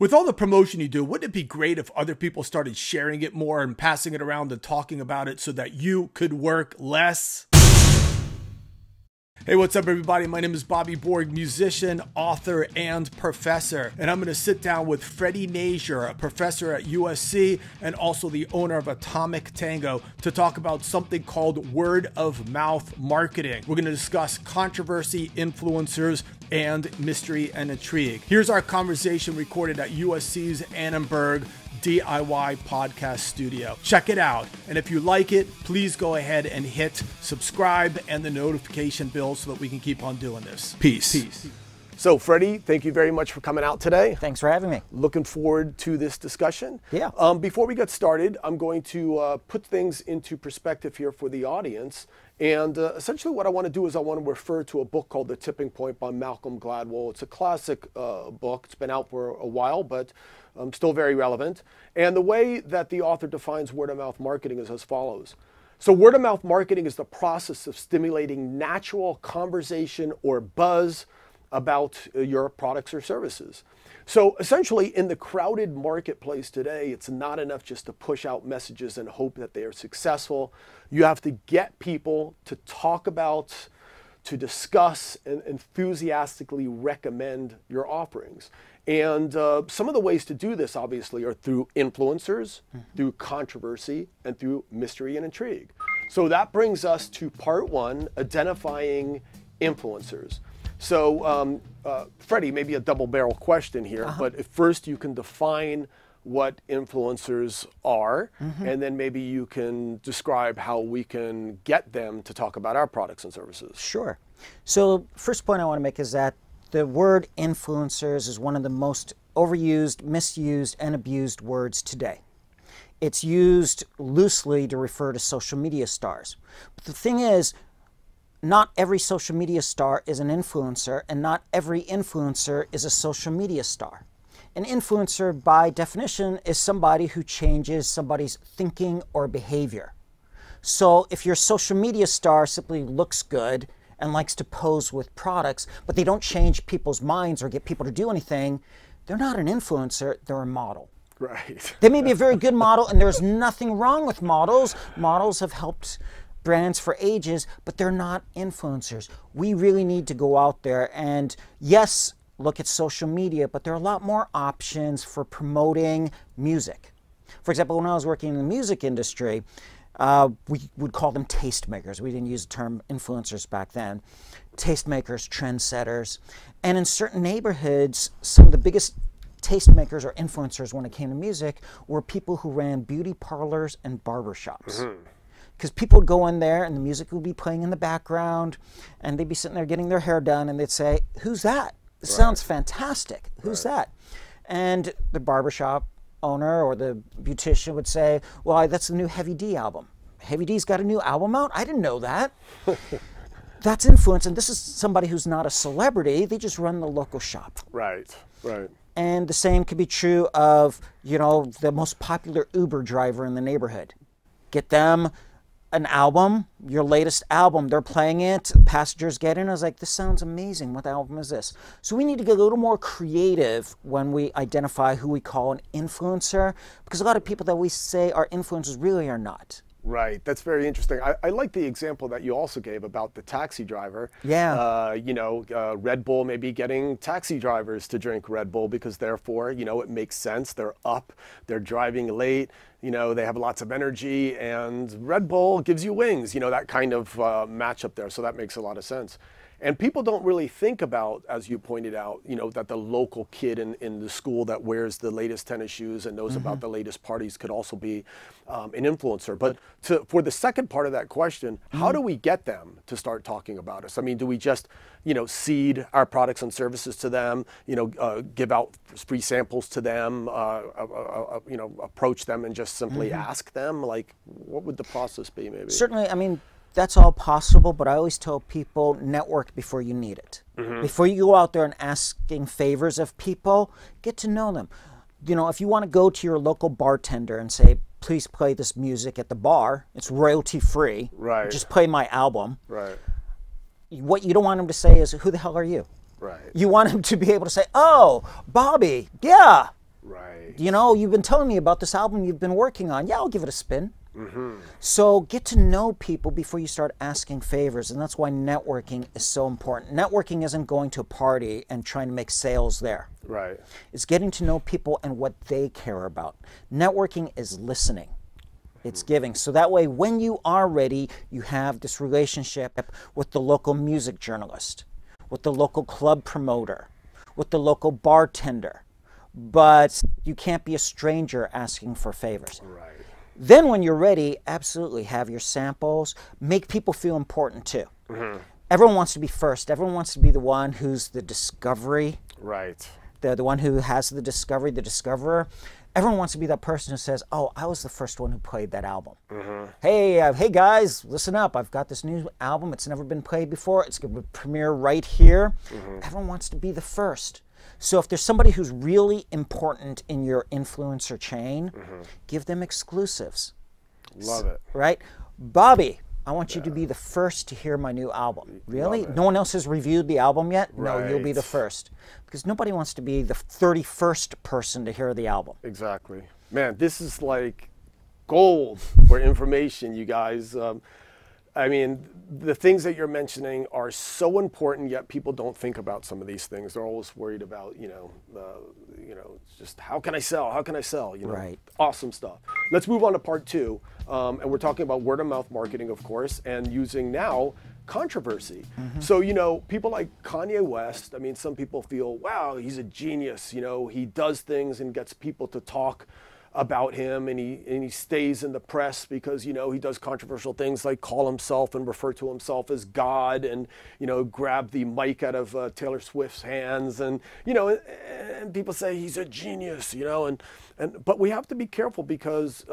With all the promotion you do, wouldn't it be great if other people started sharing it more and passing it around and talking about it so that you could work less? Hey, what's up everybody? My name is Bobby Borg, musician, author, and professor. And I'm gonna sit down with Freddy Nager, a professor at USC and also the owner of Atomic Tango, to talk about something called word of mouth marketing. We're gonna discuss controversy, influencers, and mystery and intrigue. Here's our conversation recorded at USC's Annenberg DIY podcast studio. Check it out. And if you like it, please go ahead and hit subscribe and the notification bell so that we can keep on doing this. Peace. Peace. So Freddy, thank you very much for coming out today. Thanks for having me. Looking forward to this discussion. Yeah. Before we get started, I'm going to put things into perspective here for the audience. And essentially what I want to do is I want to refer to a book called The Tipping Point by Malcolm Gladwell. It's a classic book. It's been out for a while, but still very relevant. And the way that the author defines word-of-mouth marketing is as follows. So word-of-mouth marketing is the process of stimulating natural conversation or buzz about your products or services. So essentially in the crowded marketplace today, it's not enough just to push out messages and hope that they are successful. You have to get people to talk about, to discuss, and enthusiastically recommend your offerings. And some of the ways to do this obviously are through influencers, through controversy, and through mystery and intrigue. So that brings us to part one, identifying influencers. So, Freddy, maybe a double-barrel question here, but if first you can define what influencers are, and then maybe you can describe how we can get them to talk about our products and services. Sure. So, first point I want to make is that the word influencers is one of the most overused, misused, and abused words today. It's used loosely to refer to social media stars. But the thing is, not every social media star is an influencer, and not every influencer is a social media star. An influencer, by definition, is somebody who changes somebody's thinking or behavior. So if your social media star simply looks good and likes to pose with products, but they don't change people's minds or get people to do anything, they're not an influencer, they're a model. Right. They may be a very good model, and there's nothing wrong with models. Models have helped brands for ages, but they're not influencers. We really need to go out there and, yes, look at social media, but there are a lot more options for promoting music. For example, when I was working in the music industry, we would call them tastemakers. We didn't use the term influencers back then. Tastemakers, trendsetters. And in certain neighborhoods, some of the biggest tastemakers or influencers when it came to music were people who ran beauty parlors and barbershops. Because people would go in there and the music would be playing in the background and they'd be sitting there getting their hair done and they'd say, "Who's that? This sounds fantastic. Who's that?" And the barbershop owner or the beautician would say, "Well, that's the new Heavy D album. Heavy D's got a new album out? I didn't know that." That's influence. And this is somebody who's not a celebrity. They just run the local shop. Right, right. And the same could be true of, you know, the most popular Uber driver in the neighborhood. Get them an album, your latest album, they're playing it, passengers get in. I was like, this sounds amazing. What album is this? So we need to get a little more creative when we identify who we call an influencer, because a lot of people that we say are influencers really are not. Right. That's very interesting. I like the example that you also gave about the taxi driver. Yeah. You know, Red Bull may be getting taxi drivers to drink Red Bull because therefore, you know, it makes sense. They're up, they're driving late, you know, they have lots of energy and Red Bull gives you wings, you know, that kind of matchup there. So that makes a lot of sense. And people don't really think about, as you pointed out, you know, that the local kid in the school that wears the latest tennis shoes and knows about the latest parties could also be an influencer. But for the second part of that question, how do we get them to start talking about us? I mean, do we just, you know, seed our products and services to them, you know, give out free samples to them, you know, approach them and just simply ask them? Like, what would the process be maybe? Certainly, I mean, that's all possible, but I always tell people, network before you need it. Before you go out there and asking favors of people, get to know them. You know, if you want to go to your local bartender and say, please play this music at the bar, it's royalty free, right? Just play my album. Right. What you don't want them to say is, who the hell are you? Right. You want them to be able to say, oh, Bobby, yeah, you know, you've been telling me about this album you've been working on. Yeah, I'll give it a spin. Mm-hmm. So get to know people before you start asking favors, and that's why networking is so important. Networking isn't going to a party and trying to make sales there. Right. It's getting to know people and what they care about. Networking is listening. It's giving. So that way, when you are ready, you have this relationship with the local music journalist, with the local club promoter, with the local bartender. But you can't be a stranger asking for favors. Right. Then when you're ready, absolutely have your samples. Make people feel important too. Mm-hmm. Everyone wants to be first. Everyone wants to be the one who's the discovery. Right. The one who has the discovery, the discoverer. Everyone wants to be that person who says, oh, I was the first one who played that album. Mm-hmm. Hey guys, listen up. I've got this new album. It's never been played before. It's going to premiere right here. Mm-hmm. Everyone wants to be the first. So if there's somebody who's really important in your influencer chain, mm-hmm. give them exclusives. Love it. Right? Bobby, I want you to be the first to hear my new album. Really? No one else has reviewed the album yet? Right. No, you'll be the first. Because nobody wants to be the 31st person to hear the album. Exactly. Man, this is like gold for information, you guys. I mean, the things that you're mentioning are so important, yet people don't think about some of these things. They're always worried about, you know, just how can I sell? How can I sell? You know, right. Awesome stuff. Let's move on to part two. And we're talking about word of mouth marketing, of course, and using now controversy. Mm-hmm. So, you know, people like Kanye West, I mean, some people feel, wow, he's a genius. You know, he does things and gets people to talk about him, and he stays in the press because, you know, he does controversial things like call himself and refer to himself as God, and, you know, grab the mic out of Taylor Swift's hands, and, you know, and people say he's a genius, you know, but we have to be careful because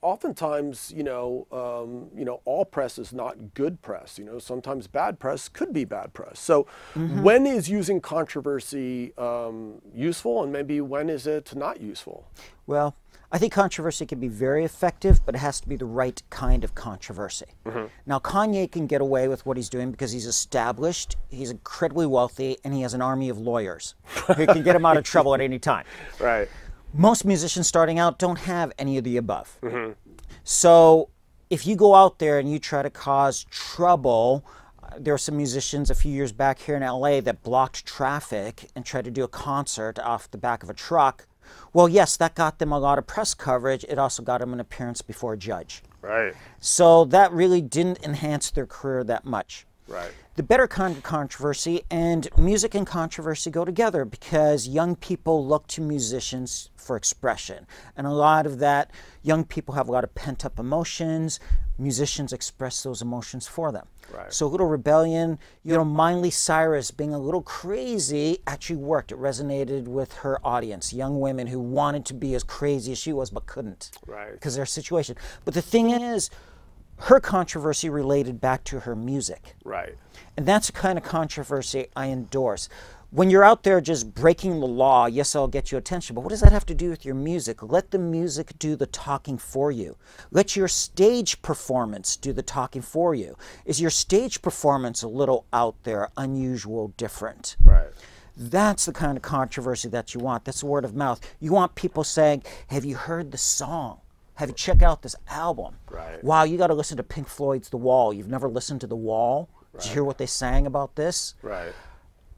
oftentimes, you know, all press is not good press. You know, sometimes bad press could be bad press. So mm-hmm. when is using controversy useful, and maybe when is it not useful? Well, I think controversy can be very effective, but it has to be the right kind of controversy. Mm-hmm. Now, Kanye can get away with what he's doing because he's established, he's incredibly wealthy, and he has an army of lawyers who can get him out of trouble at any time. Right. Most musicians starting out don't have any of the above. Mm-hmm. So if you go out there and you try to cause trouble, there were some musicians a few years back here in LA that blocked traffic and tried to do a concert off the back of a truck. Well, yes, that got them a lot of press coverage. It also got them an appearance before a judge. Right. So that really didn't enhance their career that much. Right. The better kind of controversy, and music and controversy go together because young people look to musicians for expression. And a lot of that, young people have a lot of pent-up emotions. Musicians express those emotions for them. Right. So a little rebellion, you know, Miley Cyrus being a little crazy actually worked. It resonated with her audience, young women who wanted to be as crazy as she was but couldn't. Right. Because of their situation. But the thing is, her controversy related back to her music. Right. And that's the kind of controversy I endorse. When you're out there just breaking the law, yes, I'll get you attention, but what does that have to do with your music? Let the music do the talking for you. Let your stage performance do the talking for you. Is your stage performance a little out there, unusual, different? Right. That's the kind of controversy that you want. That's word of mouth. You want people saying, have you heard the song? Have you checked out this album? Right. Wow, you got to listen to Pink Floyd's The Wall. You've never listened to The Wall? Right. Did you hear what they sang about this? Right.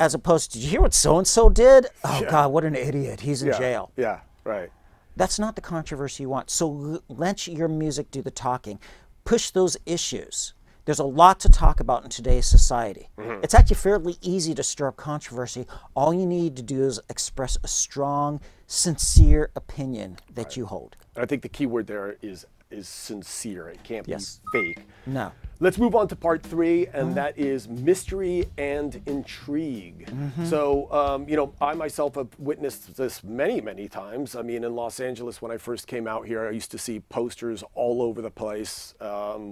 As opposed to, did you hear what so-and-so did? Oh, yeah. God, what an idiot. He's in jail. Yeah, right. That's not the controversy you want. So let your music do the talking. Push those issues. There's a lot to talk about in today's society. Mm-hmm. It's actually fairly easy to stir up controversy. All you need to do is express a strong, sincere opinion that you hold. I think the key word there is sincere. It can't be fake. No. Let's move on to part three, and that is mystery and intrigue. Mm-hmm. So, you know, I myself have witnessed this many, many times. I mean, in Los Angeles, when I first came out here, I used to see posters all over the place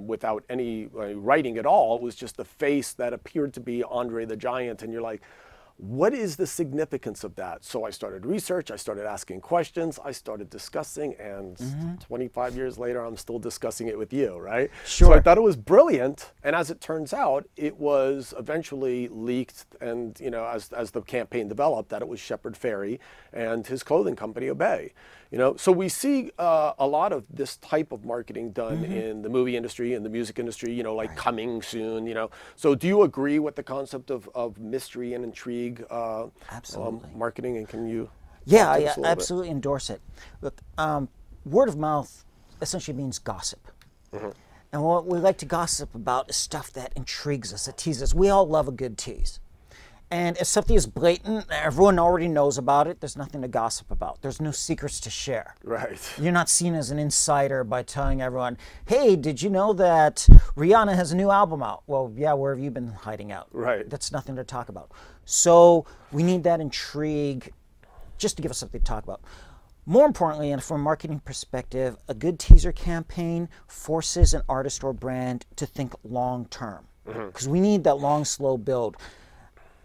without any writing at all. It was just the face that appeared to be Andre the Giant, and you're like, what is the significance of that? So I started research, I started asking questions, I started discussing, and 25 years later, I'm still discussing it with you, right? Sure. So I thought it was brilliant, and as it turns out, it was eventually leaked, and you know, as the campaign developed, that it was Shepard Fairey and his clothing company, Obey. You know, so we see a lot of this type of marketing done in the movie industry and the music industry, you know, like coming soon, you know. So do you agree with the concept of mystery and intrigue marketing, and can you? Yeah, I absolutely endorse it. Look, word of mouth essentially means gossip. And what we like to gossip about is stuff that intrigues us, that teases us. We all love a good tease. And if something is blatant, everyone already knows about it, there's nothing to gossip about. There's no secrets to share. Right. You're not seen as an insider by telling everyone, hey, did you know that Rihanna has a new album out? Well, yeah, where have you been hiding out? Right. That's nothing to talk about. So we need that intrigue just to give us something to talk about. More importantly, and from a marketing perspective, a good teaser campaign forces an artist or brand to think long term. Because we need that long, slow build.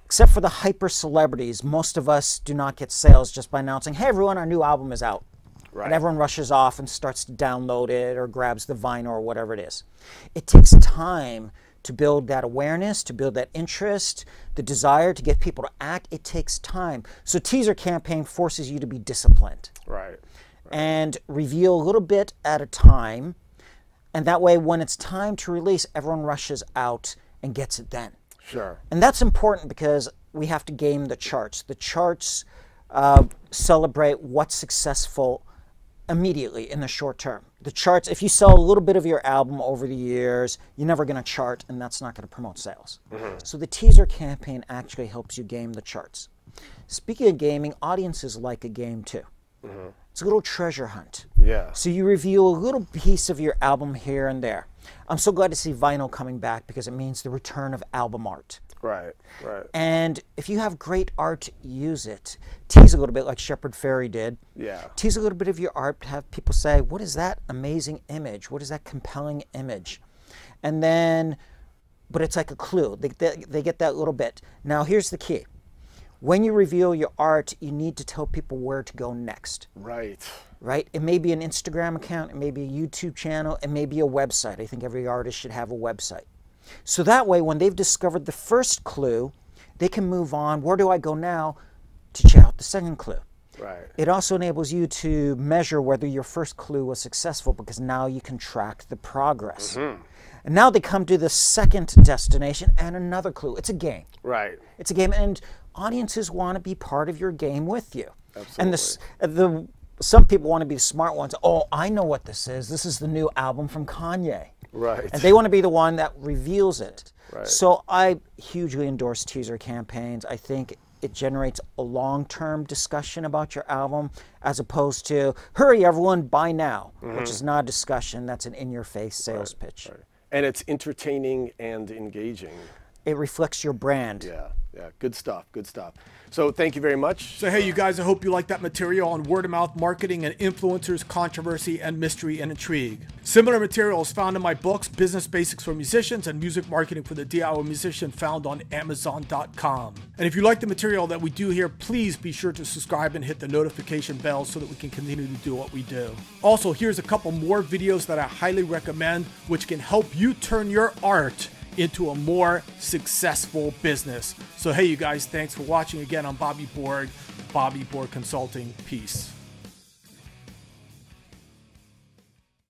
Except for the hyper celebrities, most of us do not get sales just by announcing, hey everyone, our new album is out. Right. And everyone rushes off and starts to download it or grabs the vinyl or whatever it is. It takes time to build that awareness, to build that interest, the desire to get people to act. It takes time. So teaser campaign forces you to be disciplined. Right. And reveal a little bit at a time. And that way, when it's time to release, everyone rushes out and gets it then. Sure. And that's important because we have to game the charts. The charts celebrate what's successful immediately in the short term. The charts, if you sell a little bit of your album over the years, you're never going to chart, and that's not going to promote sales. So the teaser campaign actually helps you game the charts. Speaking of gaming, audiences like a game too. It's a little treasure hunt. Yeah. So you reveal a little piece of your album here and there. I'm so glad to see vinyl coming back because it means the return of album art. Right, right. And if you have great art, use it. Tease a little bit like Shepard Fairey did. Yeah. Tease a little bit of your art, have people say, what is that amazing image? What is that compelling image? And then, but it's like a clue. They get that little bit. Now here's the key. When you reveal your art, you need to tell people where to go next. Right. Right? It may be an Instagram account, it may be a YouTube channel, it may be a website. I think every artist should have a website. So that way, when they've discovered the first clue, they can move on, where do I go now, to check out the second clue. Right. It also enables you to measure whether your first clue was successful because now you can track the progress. And now they come to the second destination and another clue. It's a game. Right. It's a game, and audiences want to be part of your game with you. Absolutely. And some people want to be the smart ones. Oh, I know what this is. This is the new album from Kanye. Right. And they want to be the one that reveals it. Right. So I hugely endorse teaser campaigns. I think it generates a long-term discussion about your album as opposed to, hurry everyone, buy now, which is not a discussion. That's an in-your-face sales pitch. Right. And it's entertaining and engaging. It reflects your brand. Yeah, yeah, good stuff, good stuff. So thank you very much. So hey, you guys, I hope you like that material on word-of-mouth marketing and influencers, controversy, and mystery and intrigue. Similar material is found in my books, Business Basics for Musicians and Music Marketing for the DIY Musician, found on Amazon.com. And if you like the material that we do here, please be sure to subscribe and hit the notification bell so that we can continue to do what we do. Also, here's a couple more videos that I highly recommend, which can help you turn your art into a more successful business. So hey, you guys, thanks for watching again. I'm Bobby Borg, Bobby Borg Consulting. Peace.